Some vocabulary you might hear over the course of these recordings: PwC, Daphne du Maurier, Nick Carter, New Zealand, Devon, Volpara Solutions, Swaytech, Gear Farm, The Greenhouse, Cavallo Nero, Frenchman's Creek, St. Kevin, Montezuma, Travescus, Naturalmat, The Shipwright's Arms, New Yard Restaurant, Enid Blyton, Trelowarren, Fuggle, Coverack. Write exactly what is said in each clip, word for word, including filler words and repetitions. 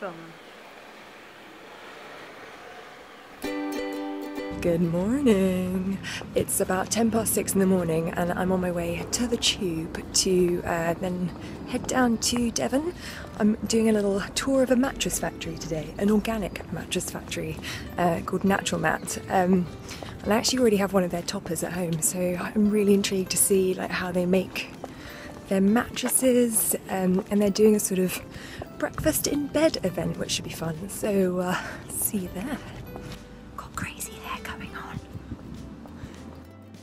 Awesome. Good morning. It's about ten past six in the morning and I'm on my way to the tube to uh, then head down to Devon. I'm doing a little tour of a mattress factory today, an organic mattress factory uh, called Natural Mat. Um, and I actually already have one of their toppers at home, so I'm really intrigued to see like how they make their mattresses, um, and they're doing a sort of breakfast in bed event, which should be fun. So uh, see you there.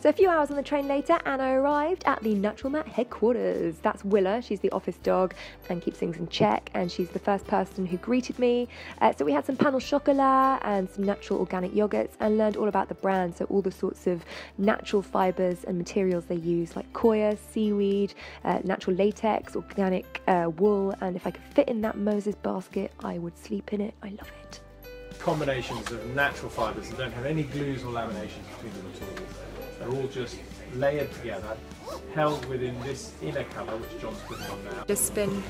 So a few hours on the train later and I arrived at the Natural Mat headquarters. That's Willa, she's the office dog and keeps things in check, and she's the first person who greeted me. Uh, so we had some pan au chocolat and some natural organic yogurts and learned all about the brand, so all the sorts of natural fibres and materials they use, like coir, seaweed, uh, natural latex, organic uh, wool, and if I could fit in that Moses basket I would sleep in it. I love it. Combinations of natural fibres that don't have any glues or laminations between them at all. They're all just layered together, held within this inner colour, which John's putting on now. Just spin.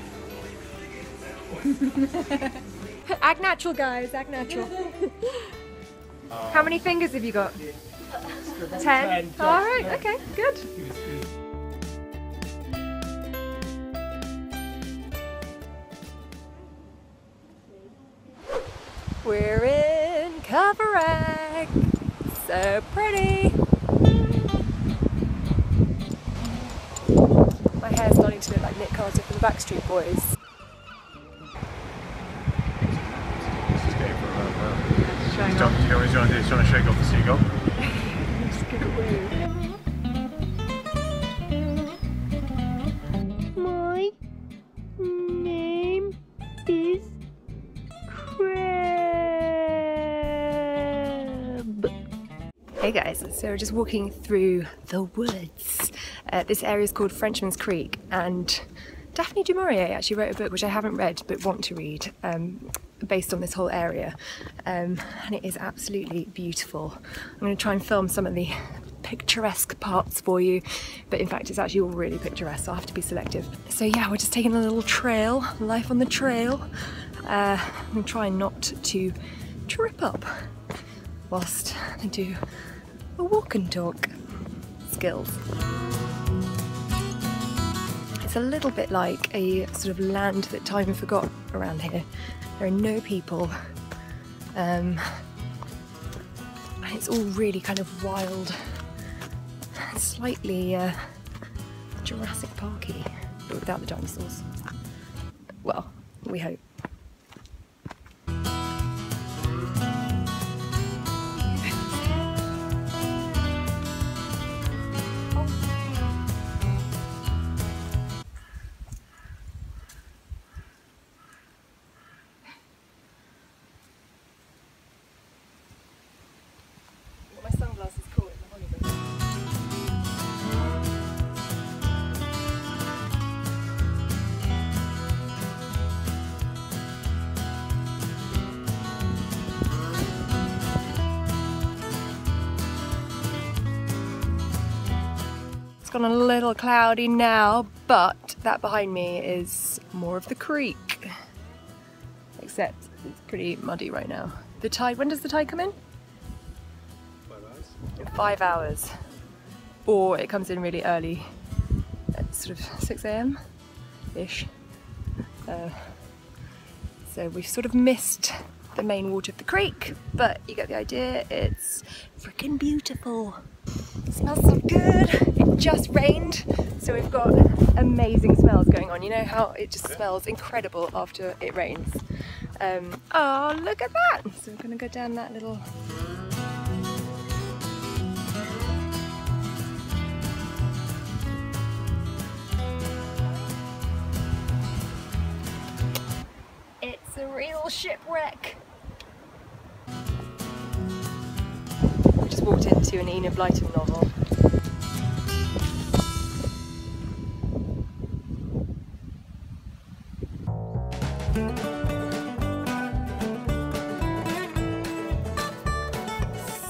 Act natural, guys, act natural. um, How many fingers have you got? Ten? Ten. All right, no. Okay, good. We're in Coverack, so pretty. My hair's starting to look like Nick Carter from the Backstreet Boys. Let's just go for a run now. He's trying to, trying to shake off the seagull. Let's get away. My name is Crab. Hey guys, so we're just walking through the woods. Uh, this area is called Frenchman's Creek, and Daphne du Maurier actually wrote a book which I haven't read but want to read, um, based on this whole area, um, and it is absolutely beautiful. I'm going to try and film some of the picturesque parts for you, but in fact it's actually all really picturesque, so I have to be selective. So yeah, we're just taking a little trail, life on the trail, uh, and try not to trip up whilst I do a walk and talk skills. A little bit like a sort of land that time forgot around here. There are no people, um, and it's all really kind of wild, slightly uh, Jurassic Parky, but without the dinosaurs. Well, we hope. It's gone a little cloudy now, but that behind me is more of the creek, except it's pretty muddy right now. The tide, when does the tide come in? Five hours. In five hours. Or it comes in really early, at sort of six A M ish. Uh, so we've sort of missed the main water of the creek, but you get the idea, it's freaking beautiful. It smells so good. It just rained, so we've got amazing smells going on. You know how it just smells incredible after it rains. Um, oh, look at that! So we're gonna go down that little. It's a real shipwreck. Walked into an Enid Blyton novel.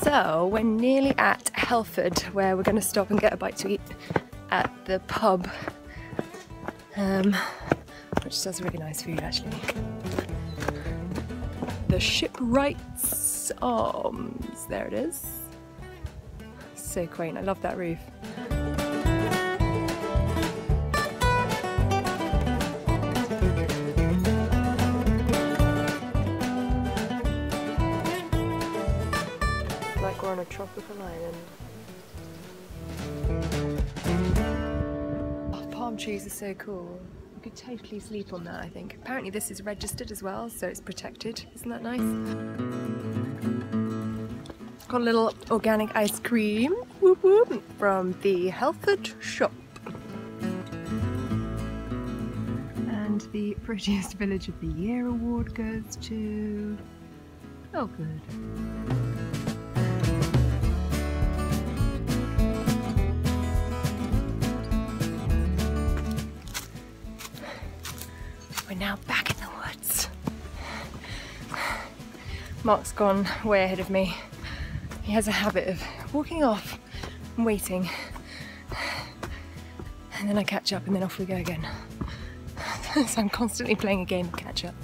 So we're nearly at Helford, where we're going to stop and get a bite to eat at the pub, um, which does really nice food actually. The Shipwright's Arms. There it is. So quaint. I love that roof. Like we're on a tropical island. Oh, palm trees are so cool. You could totally sleep on that, I think. Apparently this is registered as well, so it's protected. Isn't that nice? Got a little organic ice cream, whoop whoop, from the Halford shop. And the prettiest village of the year award goes to... oh good. Now back in the woods. Mark's gone way ahead of me. He has a habit of walking off and waiting, and then I catch up and then off we go again. So I'm constantly playing a game of catch up.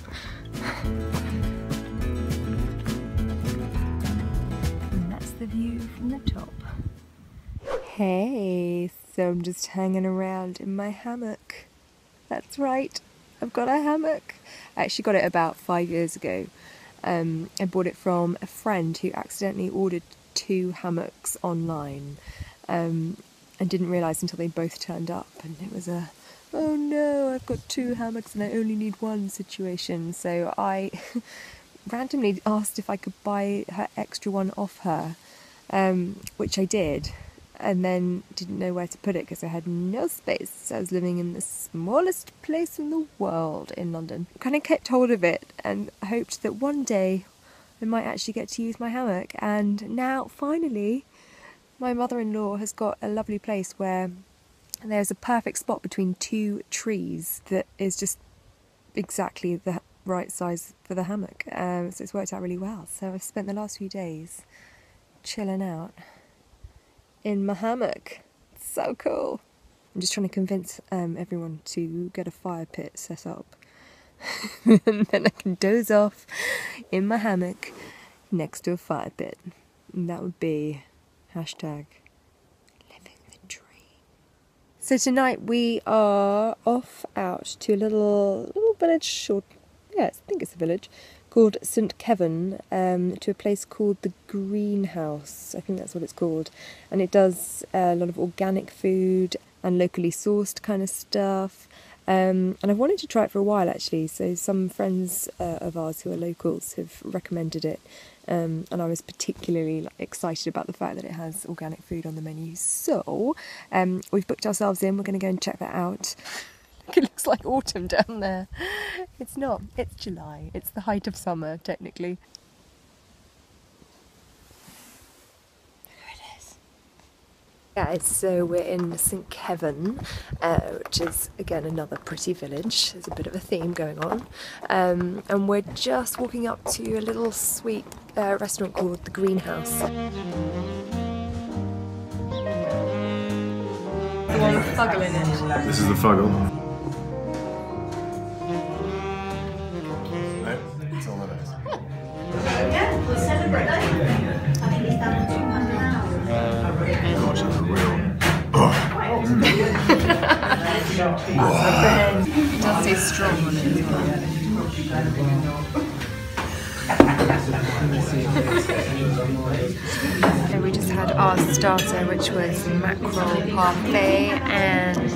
And that's the view from the top. Hey, so I'm just hanging around in my hammock. That's right. I've got a hammock. I actually got it about five years ago. Um, I bought it from a friend who accidentally ordered two hammocks online um, and didn't realise until they both turned up, and it was a, oh no, I've got two hammocks and I only need one situation. So I randomly asked if I could buy her extra one off her, um, which I did, and then didn't know where to put it because I had no space. I was living in the smallest place in the world in London. I kind of kept hold of it and hoped that one day I might actually get to use my hammock, and now finally my mother-in-law has got a lovely place where there's a perfect spot between two trees that is just exactly the right size for the hammock, um, so it's worked out really well. So I've spent the last few days chilling out in my hammock. It's so cool. I'm just trying to convince um, everyone to get a fire pit set up and then I can doze off in my hammock next to a fire pit, and that would be hashtag living the dream. So tonight we are off out to a little little village, or yeah, I think it's a village, called Saint Kevin, um, to a place called The Greenhouse, I think that's what it's called, and it does a lot of organic food and locally sourced kind of stuff, um, and I've wanted to try it for a while actually, so some friends uh, of ours who are locals have recommended it, um, and I was particularly excited about the fact that it has organic food on the menu, so um, we've booked ourselves in, we're going to go and check that out. It looks like autumn down there. It's not, it's July. It's the height of summer, technically. There it is. Guys, so we're in Saint Kevin, uh, which is, again, another pretty village. There's a bit of a theme going on. Um, and we're just walking up to a little sweet uh, restaurant called The Greenhouse. One fuggle in it. This is the fuggle. It does say strong on it as well. So we just had our starter, which was mackerel parfait and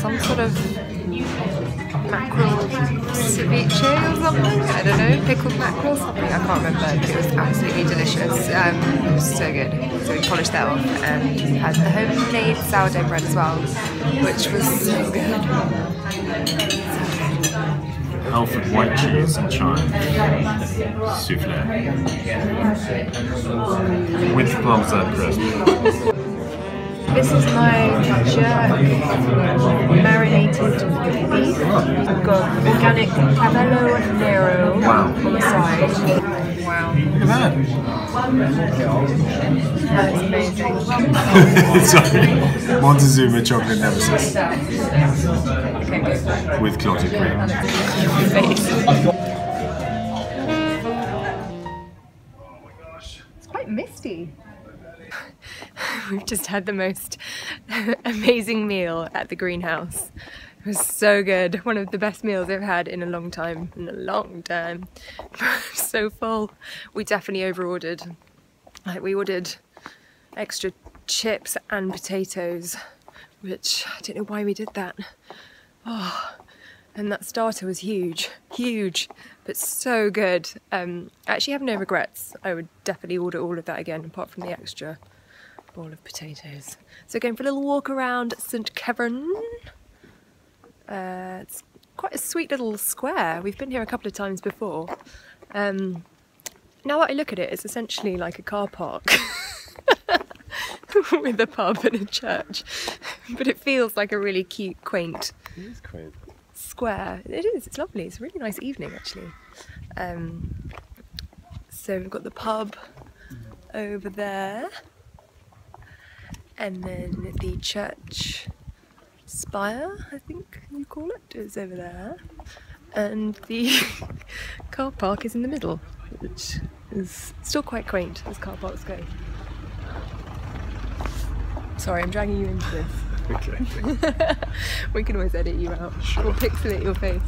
some sort of mackerel ceviche or something, I don't know, pickled mackerel, something, I can't remember. It was absolutely delicious, um, it was so good. So we polished that off and had the homemade sourdough bread as well, which was so good. Halford white cheese and chine, soufflé, with plums and crisp. This is my jerk marinated beef. I've got organic Cavallo Nero wow. on the side. Wow. Look at that. That is amazing. Sorry. Montezuma chocolate nemesis. Okay, with clotted cream. We've just had the most amazing meal at the Greenhouse. It was so good. One of the best meals I've had in a long time. In a long time. So full. We definitely overordered. Like, we ordered extra chips and potatoes, which I don't know why we did that. Oh, and that starter was huge, huge, but so good. Um, I actually have no regrets. I would definitely order all of that again, apart from the extra bowl of potatoes. So going for a little walk around Saint Kevin. Uh, it's quite a sweet little square. We've been here a couple of times before. Um, now that I look at it, it's essentially like a car park with a pub and a church, but it feels like a really cute, quaint, it is quaint. Square. It is. It's lovely. It's a really nice evening, actually. Um, so we've got the pub over there, and then the church spire, I think you call it, is over there, and the car park is in the middle, which is still quite quaint as car parks go. Sorry, I'm dragging you into this. Okay. We can always edit you out. Sure. We'll pixelate your face.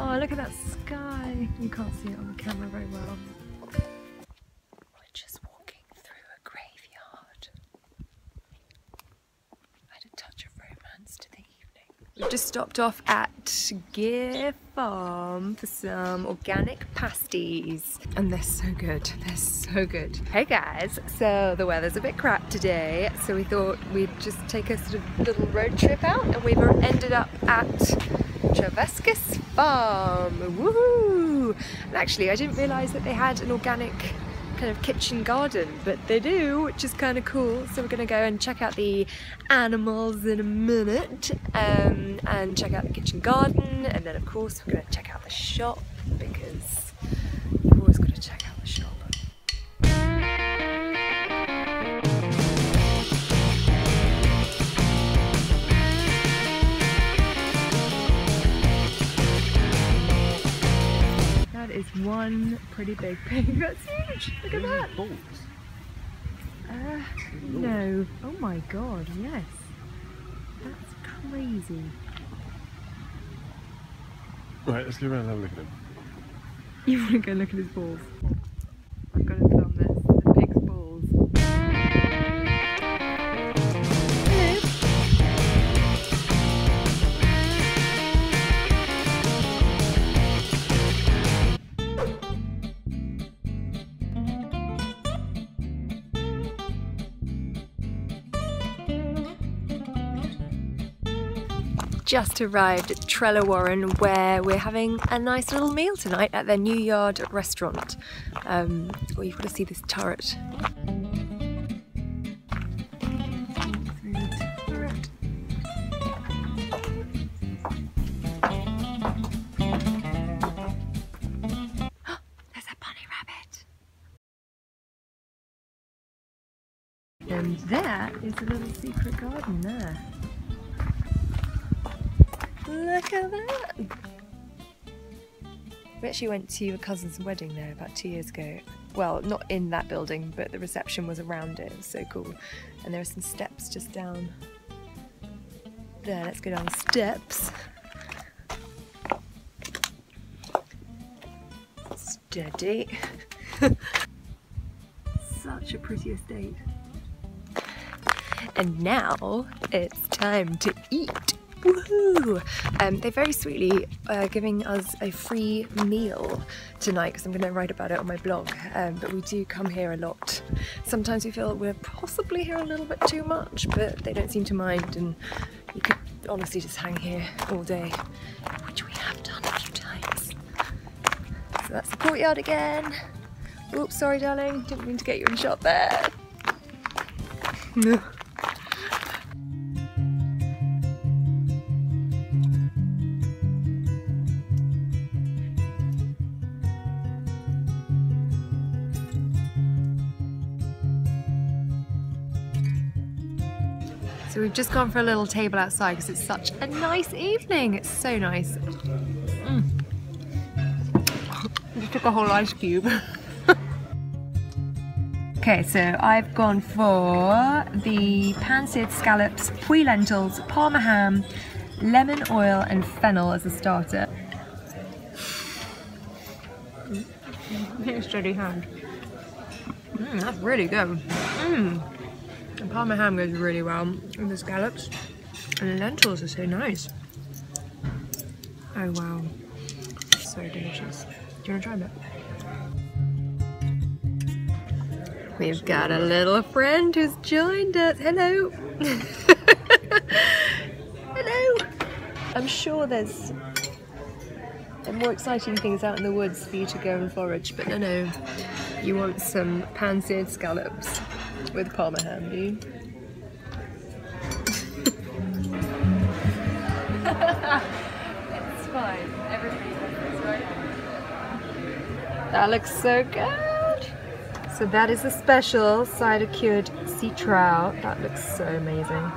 Oh, look at that sky. You can't see it on the camera very well. We've just stopped off at Gear Farm for some organic pasties, and they're so good, they're so good. Hey guys, so the weather's a bit crap today, so we thought we'd just take a sort of little road trip out, and we've ended up at Travescus Farm, woohoo! And actually I didn't realise that they had an organic kind of kitchen garden, but they do, which is kind of cool. So we're gonna go and check out the animals in a minute, um, and check out the kitchen garden, and then of course we're gonna check out the shop, because you've always got to check out the shop. That is one pretty big pig. That's huge! Look at that! Balls? Uh, no. Oh my god, yes. That's crazy. Right, let's go around and have a look at him. You want to go look at his balls? I've got to film this. The pig's balls. Just arrived at Trelowarren, where we're having a nice little meal tonight at their New Yard Restaurant. Um, oh, you've got to see this turret. There's a bunny rabbit. And there is a little secret garden there. Look at that! We actually went to a cousin's wedding there about two years ago. Well, not in that building, but the reception was around it. It was so cool. And there are some steps just down there. Let's go down the steps. Steady. Such a pretty estate. And now it's time to eat. Woohoo! Um, they're very sweetly uh, giving us a free meal tonight, because I'm going to write about it on my blog, um, but we do come here a lot. Sometimes we feel we're possibly here a little bit too much, but they don't seem to mind, and you could honestly just hang here all day, which we have done a few times. So that's the courtyard again. Oops, sorry darling, didn't mean to get you in shot there. No. So we've just gone for a little table outside because it's such a nice evening. It's so nice. Mm. just took a whole ice cube. Okay, so I've gone for the pan-seared scallops, pui lentils, parma ham, lemon oil and fennel as a starter. I think it's steady hand. Mm, that's really good. Mm. The parma ham goes really well with the scallops, and the lentils are so nice. Oh wow, so delicious. Do you want to try a bit? We've got a little friend who's joined us. Hello. Hello. I'm sure there's more exciting things out in the woods for you to go and forage, but no, no. You want some pan-seared scallops with parma ham, do you? It's fine. Everybody's different, right? That looks so good. So that is a special cider cured sea trout. That looks so amazing.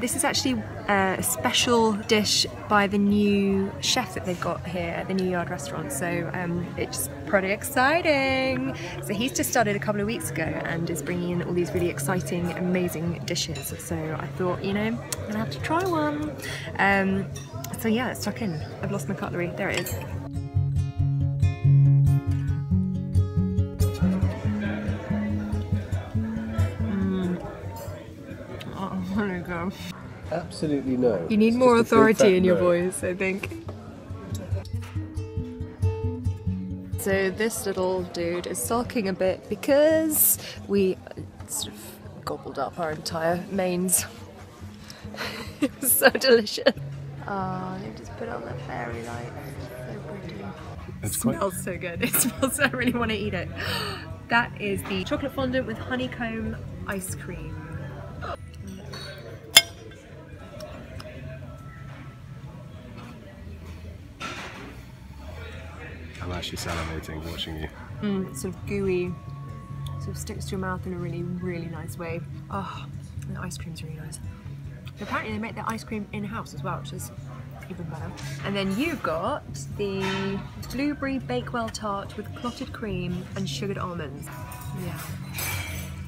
This is actually a special dish by the new chef that they've got here at the New Yard Restaurant. So um, it's pretty exciting. So he's just started a couple of weeks ago and is bringing in all these really exciting, amazing dishes. So I thought, you know, I'm gonna have to try one. Um, so yeah, let's tuck in. I've lost my cutlery. There it is. Absolutely no. You need it's more authority in your no. voice, I think. So this little dude is sulking a bit because we sort of gobbled up our entire mains. It was so delicious. Oh, they just put on the fairy lights. So pretty. It's it smells quite... so good. It smells. I really want to eat it. That is the chocolate fondant with honeycomb ice cream. I'm actually salivating watching you. Mm, sort of gooey, sort of sticks to your mouth in a really, really nice way. Oh, and the ice cream's really nice. And apparently they make their ice cream in-house as well, which is even better. And then you've got the blueberry Bakewell tart with clotted cream and sugared almonds. Yeah,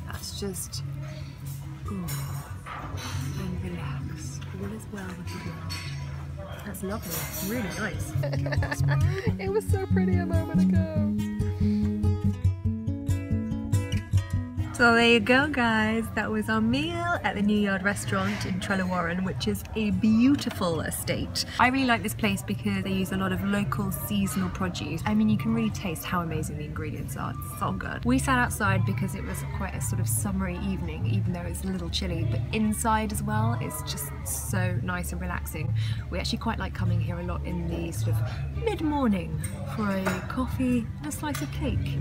that's just... Ooh. And relax, all is well with the world. That's lovely, really nice. It was so pretty a moment ago. So there you go guys, that was our meal at the New Yard Restaurant in Trelowarren, which is a beautiful estate. I really like this place because they use a lot of local seasonal produce. I mean, you can really taste how amazing the ingredients are, it's so good. We sat outside because it was quite a sort of summery evening, even though it's a little chilly, but inside as well, it's just so nice and relaxing. We actually quite like coming here a lot in the sort of mid-morning for a coffee and a slice of cake.